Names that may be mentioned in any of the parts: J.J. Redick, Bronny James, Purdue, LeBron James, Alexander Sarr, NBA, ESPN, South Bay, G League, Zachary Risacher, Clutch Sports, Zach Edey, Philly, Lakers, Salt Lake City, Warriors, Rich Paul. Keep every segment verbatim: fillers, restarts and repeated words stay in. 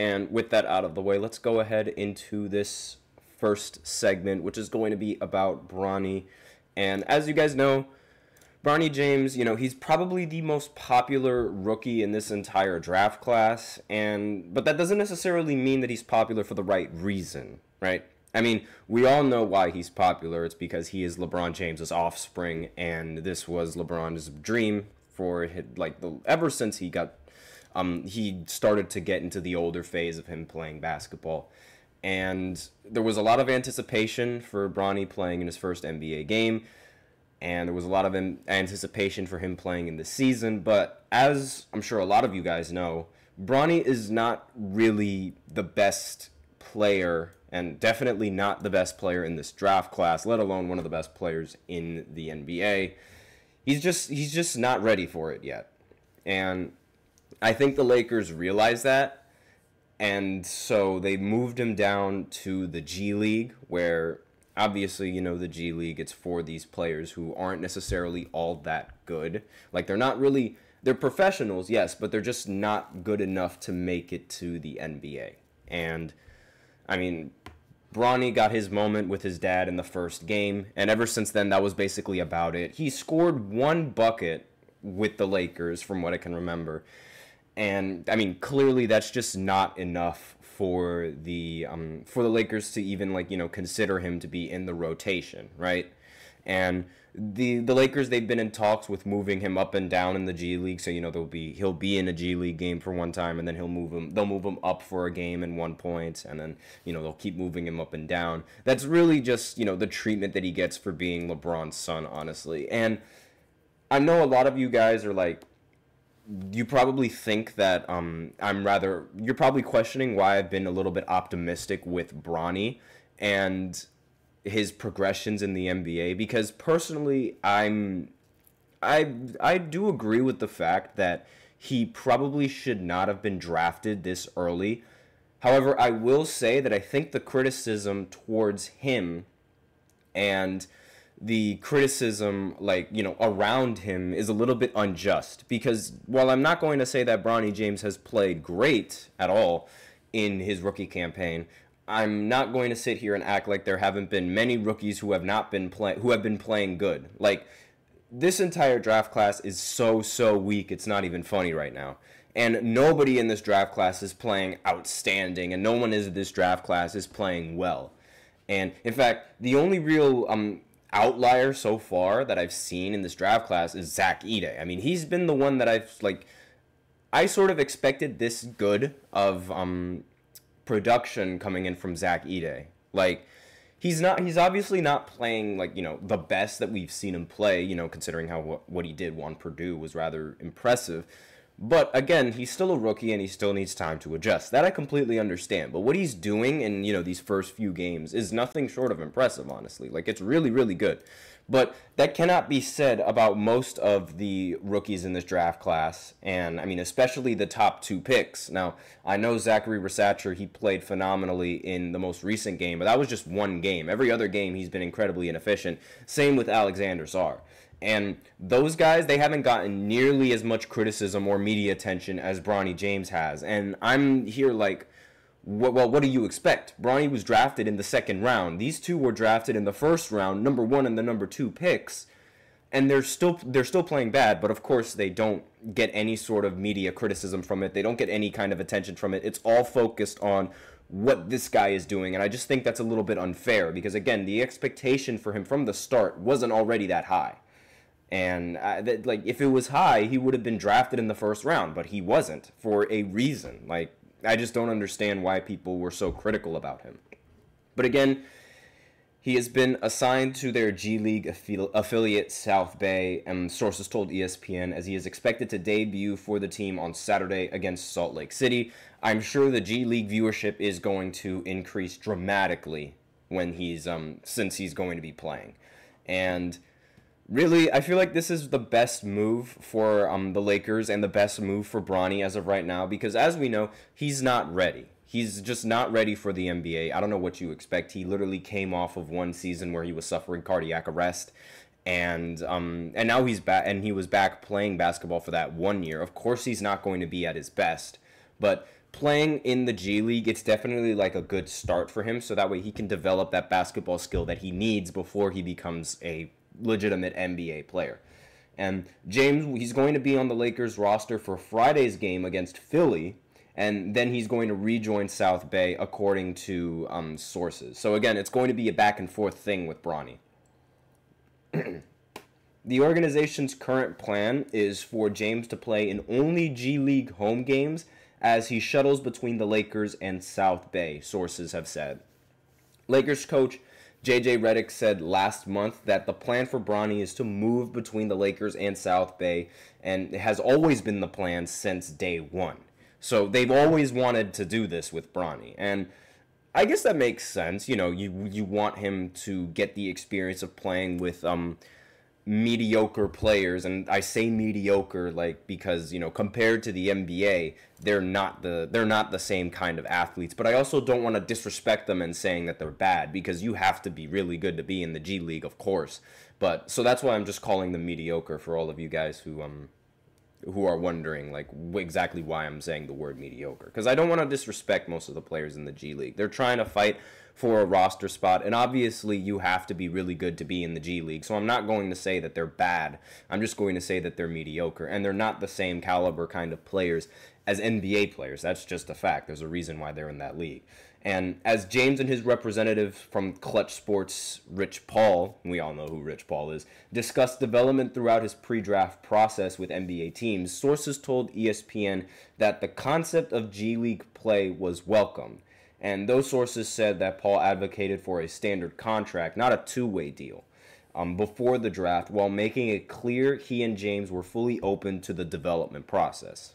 And with that out of the way, let's go ahead into this first segment, which is going to be about Bronny. And as you guys know, Bronny James, you know, he's probably the most popular rookie in this entire draft class, and but that doesn't necessarily mean that he's popular for the right reason, right? I mean, we all know why he's popular. It's because he is LeBron James's offspring, and this was LeBron's dream for his, like the ever since he got um he started to get into the older phase of him playing basketball. And there was a lot of anticipation for Bronny playing in his first N B A game. And there was a lot of anticipation for him playing in the season. But as I'm sure a lot of you guys know, Bronny is not really the best player, and definitely not the best player in this draft class, let alone one of the best players in the N B A. He's just he's just not ready for it yet. And I think the Lakers realize that. And so they moved him down to the G League, where obviously, you know, the G League, it's for these players who aren't necessarily all that good. Like, they're not really, they're professionals, yes, but they're just not good enough to make it to the N B A. And, I mean, Bronny got his moment with his dad in the first game, and ever since then, that was basically about it. He scored one bucket with the Lakers, from what I can remember. And, I mean, clearly that's just not enough for the um, for the Lakers to even, like, you know, consider him to be in the rotation, right? And the the Lakers, they've been in talks with moving him up and down in the G League, so, you know, there'll be he'll be in a G League game for one time, and then he'll move him they'll move him up for a game and one point, and then, you know, they'll keep moving him up and down. That's really just, you know, the treatment that he gets for being LeBron's son, honestly. And I know a lot of you guys are like, you probably think that um, I'm rather... You're probably questioning why I've been a little bit optimistic with Bronny and his progressions in the N B A, because personally, I'm... I, I do agree with the fact that he probably should not have been drafted this early. However, I will say that I think the criticism towards him and the criticism, like, you know, around him is a little bit unjust, because while I'm not going to say that Bronny James has played great at all in his rookie campaign, I'm not going to sit here and act like there haven't been many rookies who have not been play who have been playing good. Like, this entire draft class is so so weak, it's not even funny right now. And nobody in this draft class is playing outstanding, and no one in this draft class is playing well. And in fact, the only real um outlier so far that I've seen in this draft class is Zach Edey. I mean, he's been the one that I've, like, I sort of expected this good of um, production coming in from Zach Edey. Like, he's not, he's obviously not playing, like, you know, the best that we've seen him play, you know, considering how what he did on Purdue was rather impressive. But again, he's still a rookie and he still needs time to adjust. That I completely understand. But what he's doing in, you know, these first few games is nothing short of impressive, honestly. Like, it's really, really good. But that cannot be said about most of the rookies in this draft class. And, I mean, especially the top two picks. Now, I know Zachary Risacher, he played phenomenally in the most recent game, but that was just one game. Every other game, he's been incredibly inefficient. Same with Alexander Sarr. And those guys, they haven't gotten nearly as much criticism or media attention as Bronny James has. And I'm here like, well, what do you expect? Bronny was drafted in the second round. These two were drafted in the first round, number one and the number two picks. And they're still they're still playing bad, but of course they don't get any sort of media criticism from it. They don't get any kind of attention from it. It's all focused on what this guy is doing, and I just think that's a little bit unfair because, again, the expectation for him from the start wasn't already that high. And, I, that, like, if it was high, he would have been drafted in the first round, but he wasn't for a reason. Like, I just don't understand why people were so critical about him. But again, he has been assigned to their G League affi- affiliate, South Bay, and sources told E S P N, as he is expected to debut for the team on Saturday against Salt Lake City. I'm sure the G League viewership is going to increase dramatically when he's, um, since he's going to be playing. And really, I feel like this is the best move for um, the Lakers and the best move for Bronny as of right now because, as we know, he's not ready. He's just not ready for the N B A. I don't know what you expect. He literally came off of one season where he was suffering cardiac arrest, and um, and now he's back. And he was back playing basketball for that one year. Of course, he's not going to be at his best, but playing in the G League, it's definitely like a good start for him, so that way he can develop that basketball skill that he needs before he becomes a legitimate N B A player. And James, he's going to be on the Lakers roster for Friday's game against Philly, and then he's going to rejoin South Bay, according to um, sources. So again, it's going to be a back-and-forth thing with Bronny. The organization's current plan is for James to play in only G League home games as he shuttles between the Lakers and South Bay, sources have said. Lakers coach J J. Redick said last month that the plan for Bronny is to move between the Lakers and South Bay, and it has always been the plan since day one. So they've always wanted to do this with Bronny, and I guess that makes sense. You know, you you want him to get the experience of playing with um mediocre players, and I say mediocre like because, you know, compared to the N B A, they're not the they're not the same kind of athletes, but I also don't want to disrespect them in saying that they're bad, because you have to be really good to be in the G League, of course. But so that's why I'm just calling them mediocre for all of you guys who um who are wondering like exactly why I'm saying the word mediocre, because I don't want to disrespect most of the players in the G League. They're trying to fight for a roster spot, and obviously you have to be really good to be in the G League, so I'm not going to say that they're bad. I'm just going to say that they're mediocre, and they're not the same caliber kind of players as N B A players. That's just a fact. There's a reason why they're in that league. And as James and his representative from Clutch Sports, Rich Paul, we all know who Rich Paul is, discussed development throughout his pre-draft process with N B A teams, sources told E S P N that the concept of G League play was welcomed. And those sources said that Paul advocated for a standard contract, not a two-way deal, um, before the draft, while making it clear he and James were fully open to the development process.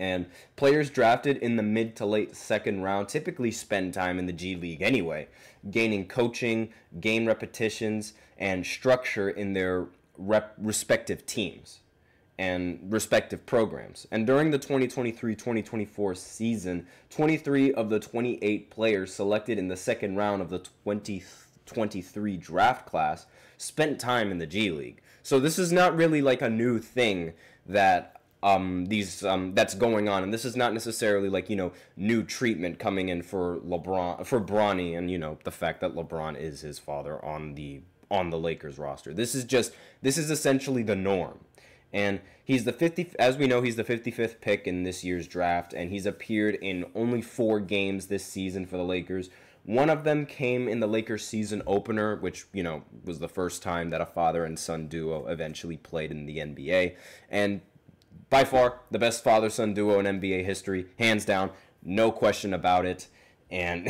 And players drafted in the mid to late second round typically spend time in the G League anyway, gaining coaching, game repetitions, and structure in their rep respective teams and respective programs. And during the twenty twenty-three twenty twenty-four season, twenty-three of the twenty-eight players selected in the second round of the twenty twenty-three draft class spent time in the G League. So this is not really like a new thing that Um, these um, that's going on, and this is not necessarily like, you know, new treatment coming in for LeBron for Bronny, and you know the fact that LeBron is his father on the on the Lakers roster. This is just this is essentially the norm, and he's the fifty as we know he's the fifty-fifth pick in this year's draft, and he's appeared in only four games this season for the Lakers. One of them came in the Lakers season opener, which, you know, was the first time that a father and son duo eventually played in the N B A, and by far, the best father-son duo in N B A history, hands down, no question about it. And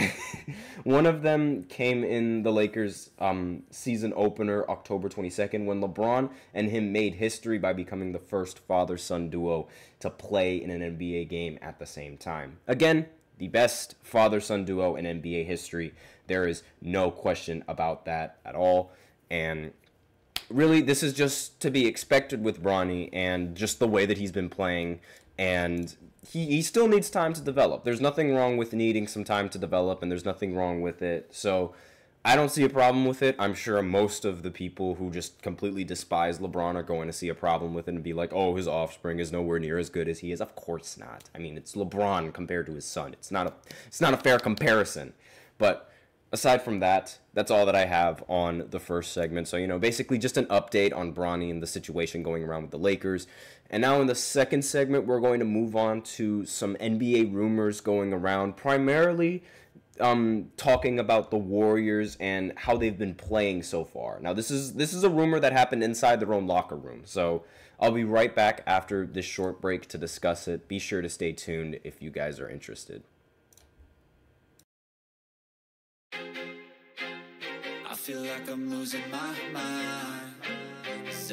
one of them came in the Lakers um, season opener, October twenty-second, when LeBron and him made history by becoming the first father-son duo to play in an N B A game at the same time. Again, the best father-son duo in N B A history. There is no question about that at all. And really, this is just to be expected with Bronny and just the way that he's been playing, and he, he still needs time to develop. There's nothing wrong with needing some time to develop, and there's nothing wrong with it, so I don't see a problem with it. I'm sure most of the people who just completely despise LeBron are going to see a problem with it and be like, oh, his offspring is nowhere near as good as he is. Of course not. I mean, it's LeBron compared to his son. It's not a, it's not a fair comparison, but aside from that, that's all that I have on the first segment. So, you know, basically just an update on Bronny and the situation going around with the Lakers. And now in the second segment, we're going to move on to some N B A rumors going around, primarily um, talking about the Warriors and how they've been playing so far. Now, this is, this is a rumor that happened inside their own locker room. So I'll be right back after this short break to discuss it. Be sure to stay tuned if you guys are interested. I feel like I'm losing my mind. Is